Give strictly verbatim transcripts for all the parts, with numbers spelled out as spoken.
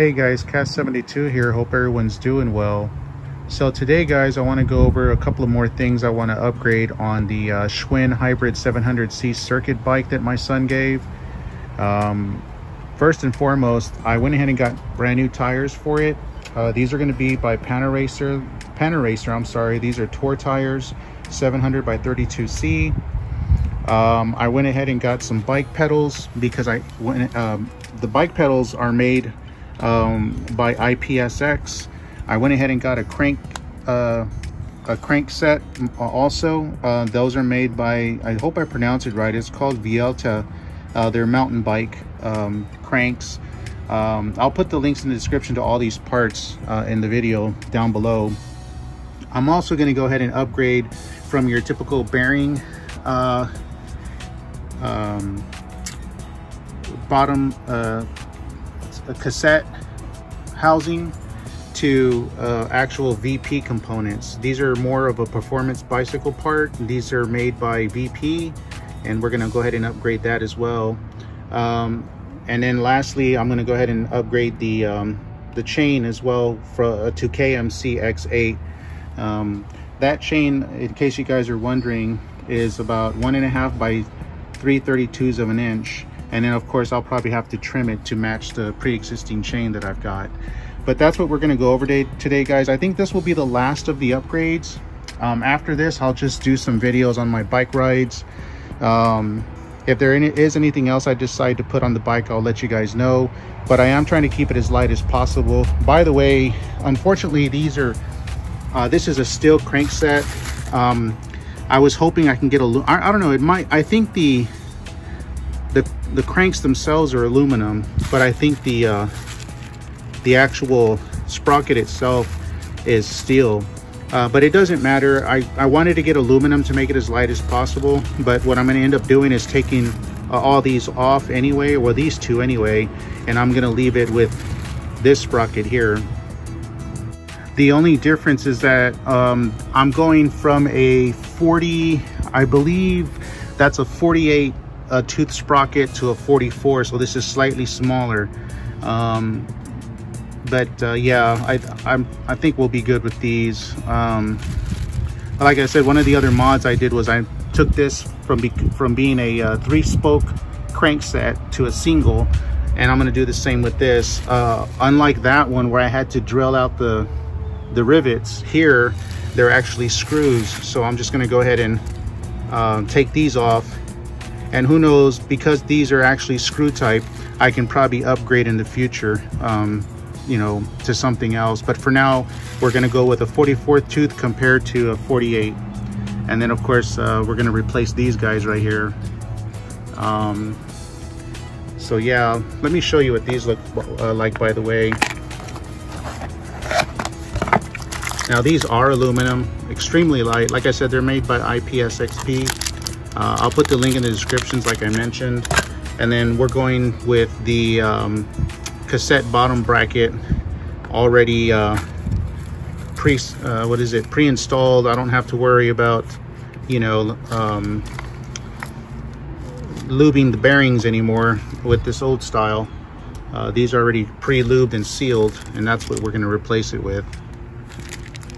Hey guys, C A S P seventy-two here. Hope everyone's doing well. So today guys, I want to go over a couple of more things I want to upgrade on the uh, Schwinn Hybrid seven hundred C circuit bike that my son gave. Um, first and foremost, I went ahead and got brand new tires for it. Uh, these are going to be by Panaracer. Panaracer, I'm sorry. These are Tour tires, seven hundred by thirty-two C. Um, I went ahead and got some bike pedals because I went, um, the bike pedals are made um by I P S X. I went ahead and got a crank uh a crank set also. Uh those are made by, I hope I pronounce it right, it's called Velta. Uh they're mountain bike um cranks. um I'll put the links in the description to all these parts uh in the video down below. I'm also going to go ahead and upgrade from your typical bearing uh um bottom uh a cassette housing to uh, actual V P components. These are more of a performance bicycle part. These are made by V P, and we're going to go ahead and upgrade that as well. Um, and then lastly, I'm going to go ahead and upgrade the um, the chain as well for, uh, to K M C X eight. Um, that chain, in case you guys are wondering, is about one and a half by three thirty-twos of an inch. And then of course, I'll probably have to trim it to match the pre-existing chain that I've got. But that's what we're gonna go over today, guys. I think this will be the last of the upgrades. Um, after this, I'll just do some videos on my bike rides. Um, if there is anything else I decide to put on the bike, I'll let you guys know. But I am trying to keep it as light as possible. By the way, unfortunately, these are, uh, this is a steel crankset. Um, I was hoping I can get a, I, I don't know, it might, I think the, The, the cranks themselves are aluminum, but I think the uh, the actual sprocket itself is steel. Uh, but it doesn't matter. I, I wanted to get aluminum to make it as light as possible, but what I'm going to end up doing is taking uh, all these off anyway, or these two anyway, and I'm going to leave it with this sprocket here. The only difference is that um, I'm going from a forty, I believe that's a forty-eight a tooth sprocket to a forty-four, so this is slightly smaller. Um, but uh, yeah, I, I'm, I think we'll be good with these. Um, like I said, one of the other mods I did was I took this from, be from being a uh, three spoke crankset to a single, and I'm gonna do the same with this. Uh, unlike that one where I had to drill out the, the rivets, here they're actually screws. So I'm just gonna go ahead and uh, take these off. And who knows, because these are actually screw type, I can probably upgrade in the future, um, you know, to something else. But for now, we're gonna go with a forty-fourth tooth compared to a forty-eight. And then of course, uh, we're gonna replace these guys right here. Um, so yeah, let me show you what these look uh, like, by the way. Now these are aluminum, extremely light. Like I said, they're made by I P S X P. Uh, I'll put the link in the descriptions like I mentioned. And then we're going with the um, cassette bottom bracket already uh, pre, uh, what is it, pre-installed. I don't have to worry about, you know, um, lubing the bearings anymore with this old style. Uh, these are already pre-lubed and sealed, and that's what we're going to replace it with.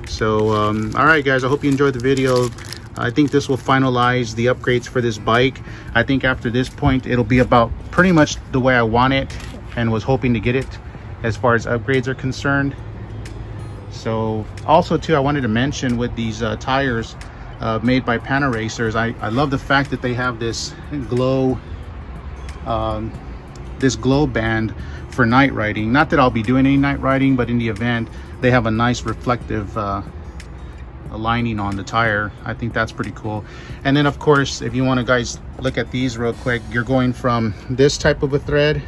So, um, all right, guys, I hope you enjoyed the video. I think this will finalize the upgrades for this bike. I think after this point, it'll be about pretty much the way I want it and was hoping to get it as far as upgrades are concerned. So also too, I wanted to mention with these uh, tires uh, made by Panaracers, I, I love the fact that they have this glow, um, this glow band for night riding. Not that I'll be doing any night riding, but in the event, they have a nice reflective uh, lining on the tire. I think that's pretty cool. And then of course, if you want to guys look at these real quick, you're going from this type of a thread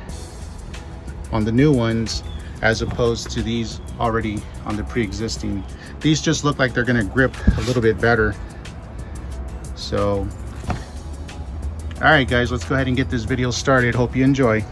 on the new ones as opposed to these already on the pre-existing. These just look like they're going to grip a little bit better. So all right guys, let's go ahead and get this video started. Hope you enjoy.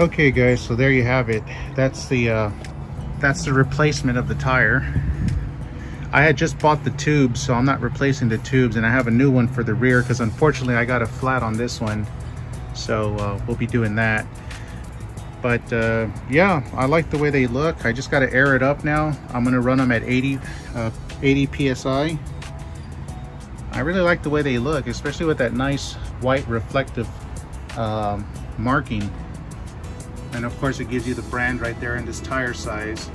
Okay guys, so there you have it. That's the uh, that's the replacement of the tire. I had just bought the tubes, so I'm not replacing the tubes, and I have a new one for the rear because unfortunately I got a flat on this one, so uh, we'll be doing that. But uh, yeah, I like the way they look. I just got to air it up now. I'm gonna run them at eighty P S I. I really like the way they look, especially with that nice white reflective um, marking. And of course it gives you the brand right there in this tire size.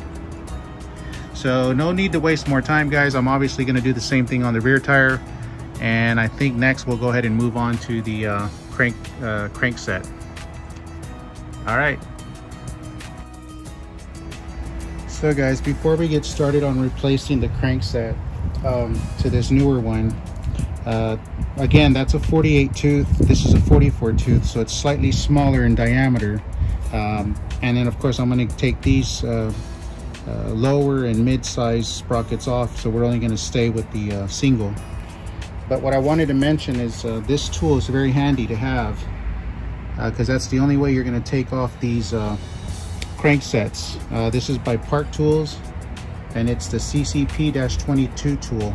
So no need to waste more time, guys. I'm obviously gonna do the same thing on the rear tire. And I think next we'll go ahead and move on to the uh, crank, uh, crank set. All right. So guys, before we get started on replacing the crankset um, to this newer one, uh, again, that's a forty-eight tooth, this is a forty-four tooth, so it's slightly smaller in diameter. Um, and then of course, I'm gonna take these uh, uh, lower and mid-size sprockets off, so we're only gonna stay with the uh, single. But what I wanted to mention is uh, this tool is very handy to have, because uh, that's the only way you're going to take off these uh, cranksets. Uh, this is by Park Tools, and it's the C C P twenty-two tool.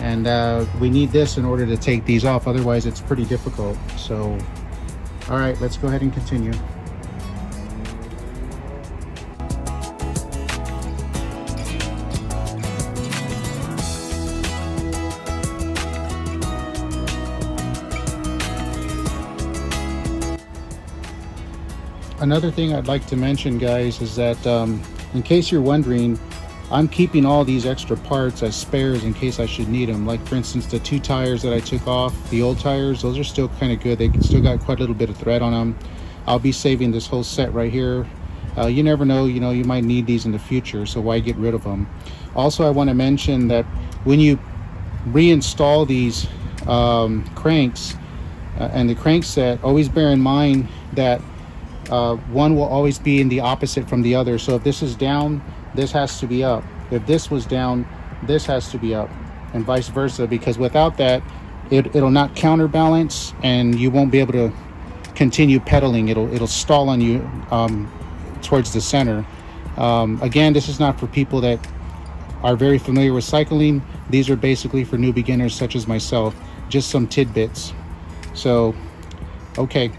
And uh, we need this in order to take these off, otherwise it's pretty difficult. So, all right, let's go ahead and continue. Another thing I'd like to mention, guys, is that um, in case you're wondering, I'm keeping all these extra parts as spares in case I should need them. Like, for instance, the two tires that I took off, the old tires, those are still kind of good. They still got quite a little bit of thread on them. I'll be saving this whole set right here. Uh, you never know, you know, you might need these in the future, so why get rid of them? Also, I want to mention that when you reinstall these um, cranks uh, and the crank set, always bear in mind that Uh, one will always be in the opposite from the other. So if this is down, this has to be up. If this was down, this has to be up, and vice versa, because without that, it, it'll not counterbalance and you won't be able to continue pedaling. It'll, it'll stall on you um, towards the center. Um, again, this is not for people that are very familiar with cycling. These are basically for new beginners such as myself, just some tidbits. So, okay.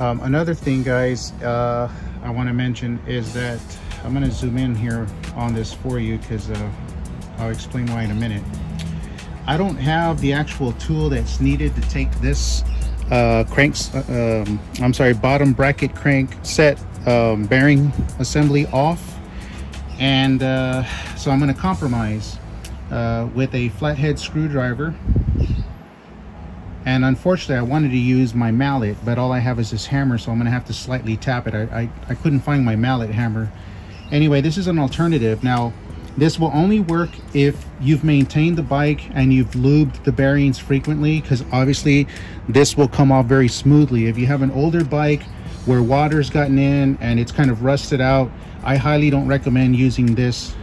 Um, another thing, guys, uh, I want to mention is that I'm going to zoom in here on this for you, because uh, I'll explain why in a minute. I don't have the actual tool that's needed to take this uh, cranks, uh, um, I'm sorry, bottom bracket crank set um, bearing assembly off. And uh, so I'm going to compromise uh, with a flathead screwdriver. And unfortunately, I wanted to use my mallet, but all I have is this hammer, so I'm going to have to slightly tap it. I, I, I couldn't find my mallet hammer. Anyway, this is an alternative. Now, this will only work if you've maintained the bike and you've lubed the bearings frequently, because obviously this will come off very smoothly. If you have an older bike where water's gotten in and it's kind of rusted out, I highly don't recommend using this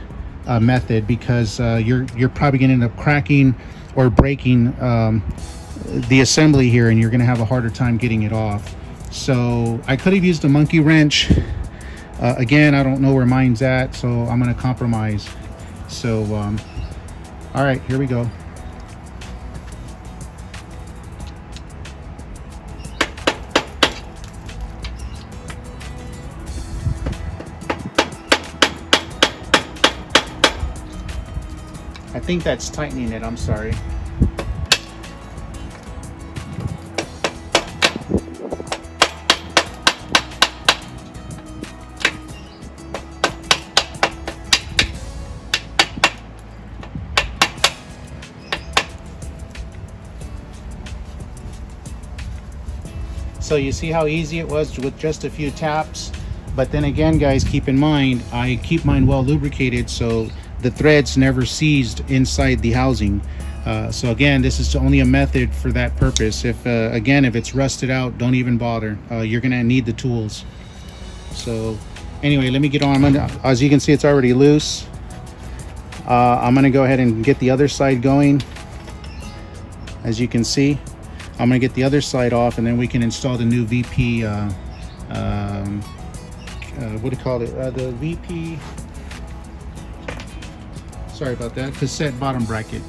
uh, method, because uh, you're, you're probably going to end up cracking or breaking um, the assembly here, and you're going to have a harder time getting it off. So I could have used a monkey wrench. Uh, again, I don't know where mine's at, so I'm going to compromise. So um all right, here we go. I think that's tightening it. I'm sorry. So you see how easy it was with just a few taps. But then again, guys, keep in mind, I keep mine well lubricated, so the threads never seized inside the housing. Uh, so again, this is only a method for that purpose. If uh, again, if it's rusted out, don't even bother. Uh, you're gonna need the tools. So anyway, let me get on. Gonna, as you can see, it's already loose. Uh, I'm gonna go ahead and get the other side going. As you can see, I'm gonna get the other side off, and then we can install the new V P, uh, um, uh, what do you call it, uh, the V P, sorry about that, cassette bottom bracket.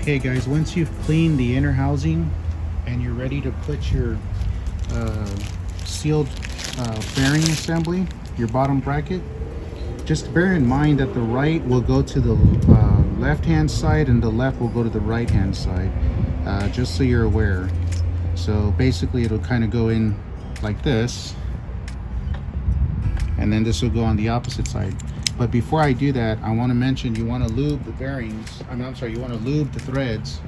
Okay guys, once you've cleaned the inner housing and you're ready to put your uh, sealed uh, bearing assembly, your bottom bracket, just bear in mind that the right will go to the uh, left hand side and the left will go to the right hand side, uh, just so you're aware. So basically it'll kind of go in like this, and then this will go on the opposite side. But before I do that, I want to mention you want to lube the bearings. I mean, I'm sorry, you want to lube the threads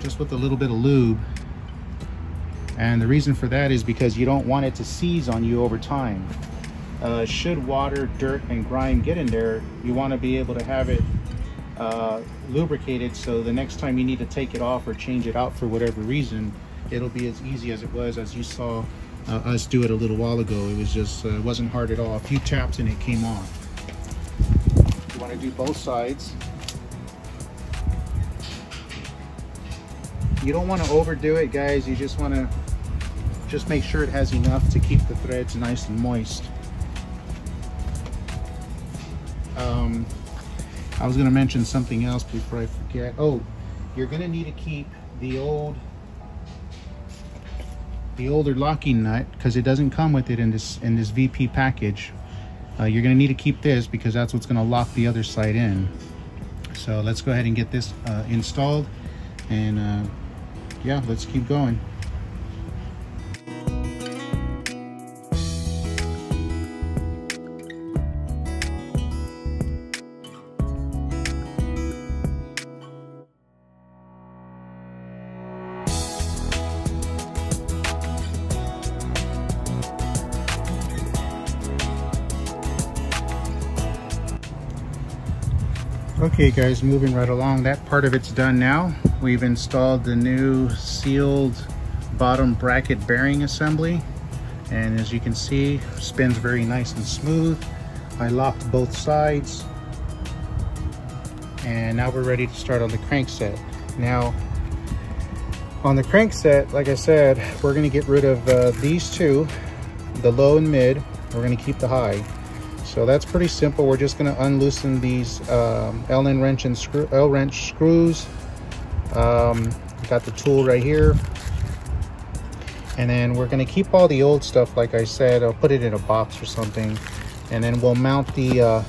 just with a little bit of lube. And the reason for that is because you don't want it to seize on you over time. Uh, should water, dirt, and grime get in there, you want to be able to have it uh, lubricated, so the next time you need to take it off or change it out for whatever reason, it'll be as easy as it was, as you saw Uh, us do it a little while ago. It was just, it uh, wasn't hard at all. A few taps and it came off. You want to do both sides. You don't want to overdo it, guys. You just want to just make sure it has enough to keep the threads nice and moist. Um, I was going to mention something else before I forget. Oh, you're going to need to keep the old the older locking nut, because it doesn't come with it in this in this V P package. Uh, you're going to need to keep this because that's what's going to lock the other side in. So let's go ahead and get this uh, installed, and uh, yeah, let's keep going. Okay guys, moving right along, that part of it's done now. We've installed the new sealed bottom bracket bearing assembly, and as you can see, spins very nice and smooth. I locked both sides, and now we're ready to start on the crankset. Now, on the crankset, like I said, we're gonna get rid of uh, these two, the low and mid. We're gonna keep the high. So that's pretty simple. We're just going to unloosen these um, L N wrench and screw, L wrench screws. Um, got the tool right here, and then we're going to keep all the old stuff. Like I said, I'll put it in a box or something, and then we'll mount the uh,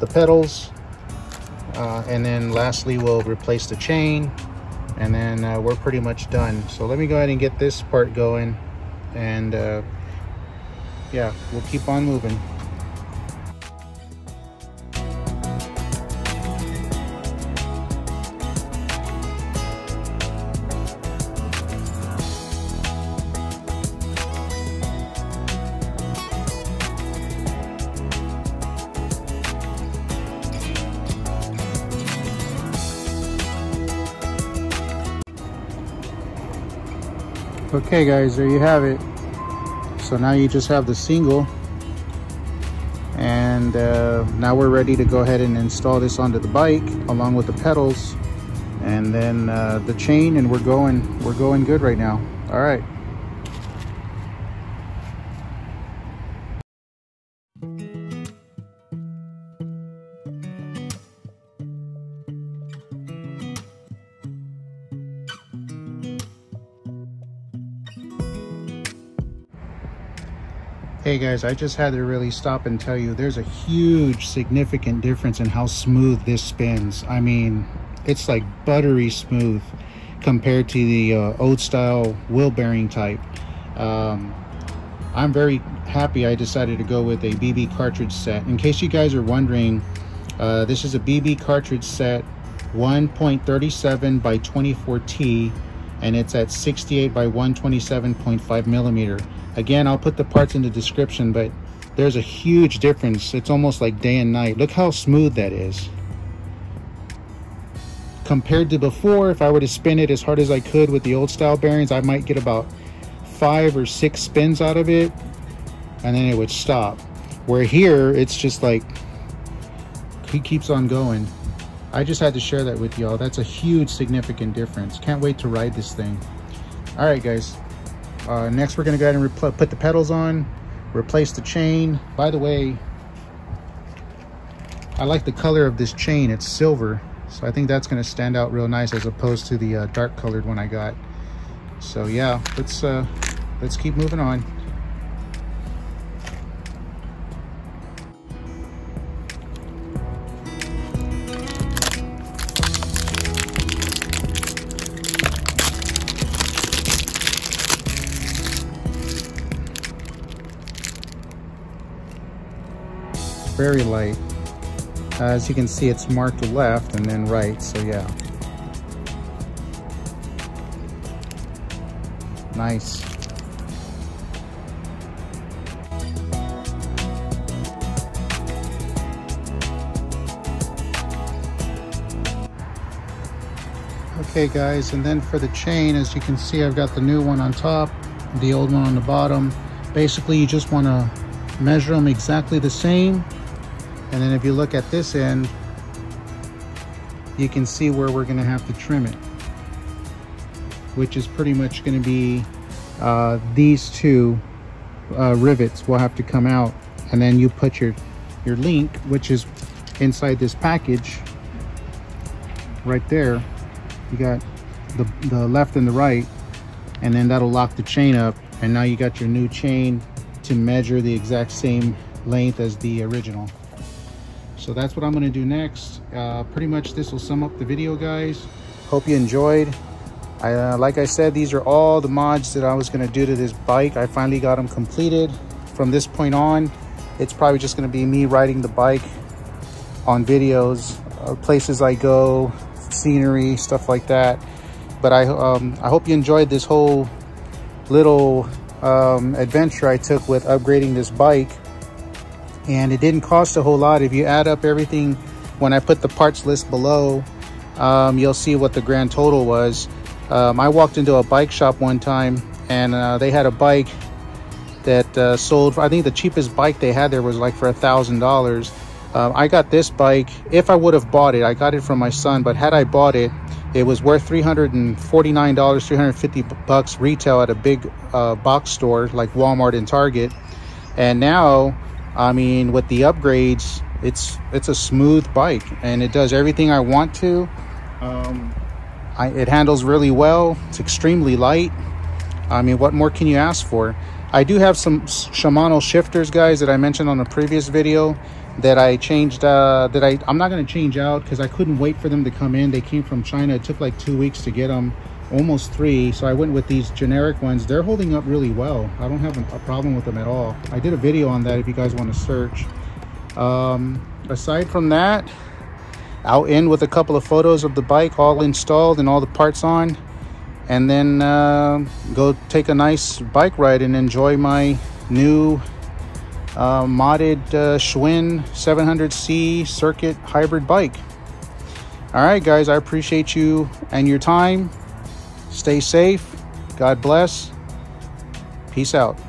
the pedals, uh, and then lastly we'll replace the chain, and then uh, we're pretty much done. So let me go ahead and get this part going, and uh, yeah, we'll keep on moving. Okay guys, there you have it. So now you just have the single, and uh, now we're ready to go ahead and install this onto the bike along with the pedals, and then uh, the chain, and we're going we're going good right now. All right. Hey guys, I just had to really stop and tell you there's a huge significant difference in how smooth this spins. I mean, it's like buttery smooth compared to the uh, old style wheel bearing type. Um, I'm very happy I decided to go with a B B cartridge set. In case you guys are wondering, uh, this is a B B cartridge set one thirty-seven by twenty-four T, and it's at sixty-eight by one twenty-seven point five millimeter. Again, I'll put the parts in the description, but there's a huge difference. It's almost like day and night. Look how smooth that is. compared to before. If I were to spin it as hard as I could with the old style bearings, I might get about five or six spins out of it and then it would stop. Where here, it's just like, he keeps on going. I just had to share that with y'all. That's a huge significant difference. Can't wait to ride this thing. All right, guys. Uh, next, we're gonna go ahead and put the pedals on, replace the chain. By the way, I like the color of this chain. It's silver, so I think that's gonna stand out real nice as opposed to the uh, dark colored one I got. So yeah, let's uh, let's keep moving on. Very light. Uh, as you can see, it's marked left and then right, so yeah. Nice. Okay guys, and then for the chain, as you can see, I've got the new one on top, the old one on the bottom. Basically, you just want to measure them exactly the same. And then if you look at this end, you can see where we're gonna have to trim it, which is pretty much gonna be uh, these two uh, rivets will have to come out, and then you put your, your link, which is inside this package right there. You got the, the left and the right, and then that'll lock the chain up. And now you got your new chain to measure the exact same length as the original. So that's what I'm gonna do next. Uh, pretty much this will sum up the video, guys. Hope you enjoyed. I, uh, like I said, these are all the mods that I was gonna do to this bike. I finally got them completed. From this point on, it's probably just gonna be me riding the bike on videos, uh, places I go, scenery, stuff like that. But I, um, I hope you enjoyed this whole little um, adventure I took with upgrading this bike. And it didn't cost a whole lot. If you add up everything, when I put the parts list below, um, you'll see what the grand total was. Um, I walked into a bike shop one time and uh, they had a bike that uh, sold, for, I think the cheapest bike they had there was like for a thousand dollars. Uh, I got this bike, if I would have bought it, I got it from my son, but had I bought it, it was worth three hundred forty-nine dollars, three hundred fifty bucks retail at a big uh, box store like Walmart and Target. And now, I mean, with the upgrades, it's it's a smooth bike and it does everything I want to. Um, I, it handles really well. It's extremely light. I mean, what more can you ask for? I do have some Shimano shifters, guys, that I mentioned on a previous video that I changed, uh, that I, I'm not gonna change out because I couldn't wait for them to come in. They came from China. It took like two weeks to get them, almost three. So I went with these generic ones. They're holding up really well. I don't have a problem with them at all. I did a video on that if you guys want to search. Um, aside from that, I'll end with a couple of photos of the bike all installed and all the parts on, and then uh, go take a nice bike ride and enjoy my new uh, modded uh, Schwinn seven hundred C circuit hybrid bike. All right, guys, I appreciate you and your time. Stay safe. God bless. Peace out.